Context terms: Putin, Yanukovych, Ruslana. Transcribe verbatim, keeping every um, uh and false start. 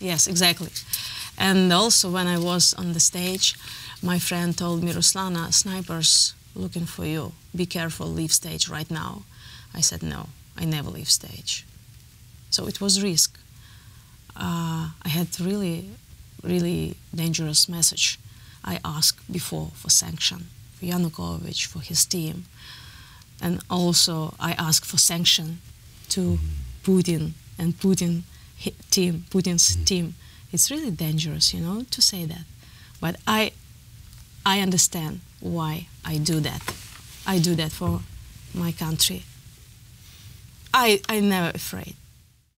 Yes, exactly. And also when I was on the stage, my friend told me, Ruslana, snipers looking for you. Be careful, leave stage right now. I said, no, I never leave stage. So it was risk. Uh, I had really, really dangerous message. I asked before for sanction, for Yanukovych, for his team. And also I asked for sanction to Putin and Putin his team, Putin's team. It's really dangerous, you know, to say that. But I, I understand why I do that. I do that for my country. I, I'm never afraid.